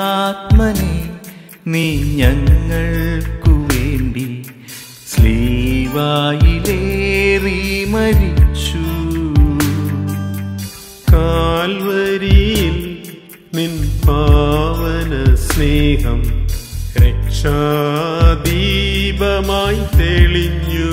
ആത്മനെ നീ ഞങ്ങൾക്കു വേണ്ടി സ്ലീവായിലേറി മരിച്ചു. കാൽവരിയിൽ നിൻ പാവന സ്നേഹം രക്ഷാദീപമായി തെളിഞ്ഞു.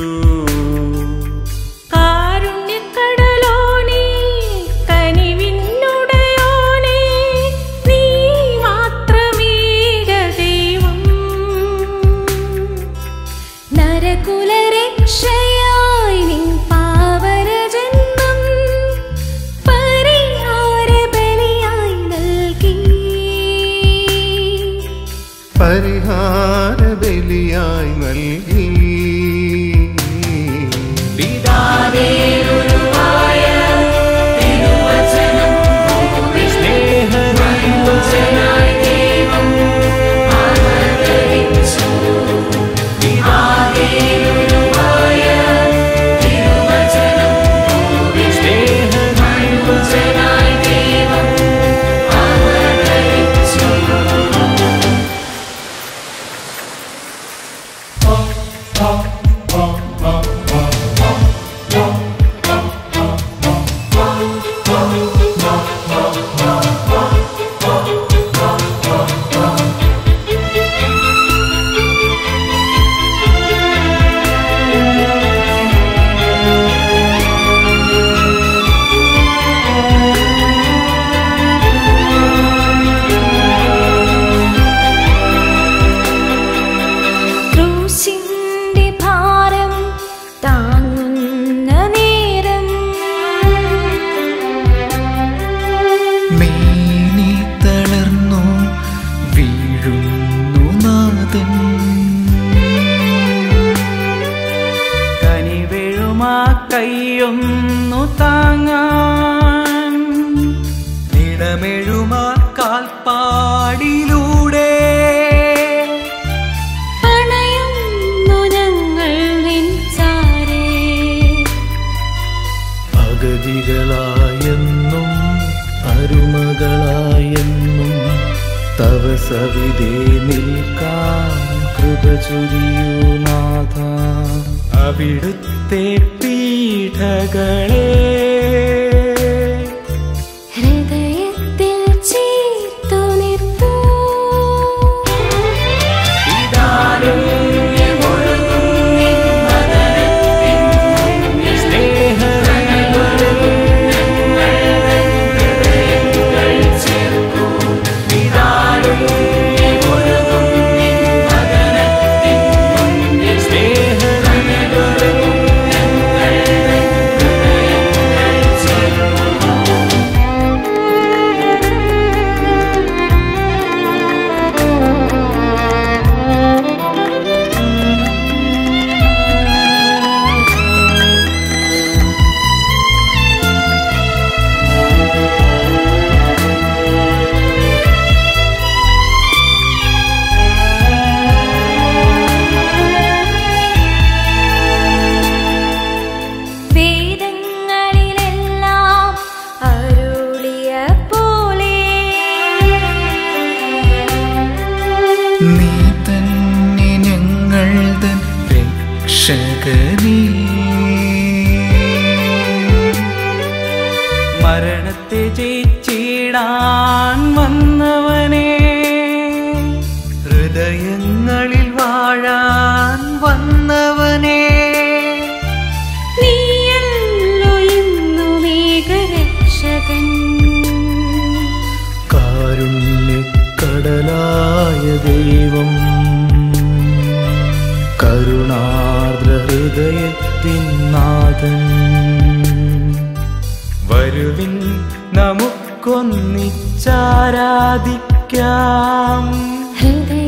പരിഹാര ബലിയായി നൽകി കൈയൊന്നു താങ്ങാൻ ഇടമെഴുമാ കാൽപ്പാടിലൂടെ പണയുന്നു ഞങ്ങൾ നിൻസാരേ. അഗതികളായെന്നും അരുമകളായെന്നും തവ സവിധേ നിൽക്കാൻ കൃപ ചൊരിയൂ നാഥ. അവിടുത്തെ പീഠകളെ ഹൃദയത്തിൽ ചേർത്തു നിർത്തൂ. മരണത്തെ ജയിച്ചിടാൻ വന്നവനെ ഹൃദയങ്ങളിൽ വാഴാൻ വന്നവനെ രക്ഷകൻ കാരുണ്യക്കടലായ ദൈവം കരുണാർദ്ര ഹൃദയത്തിൻ നാഥൻ. വരുവിൻ നമുക്കൊന്നിച്ചാരാധിക്കാം.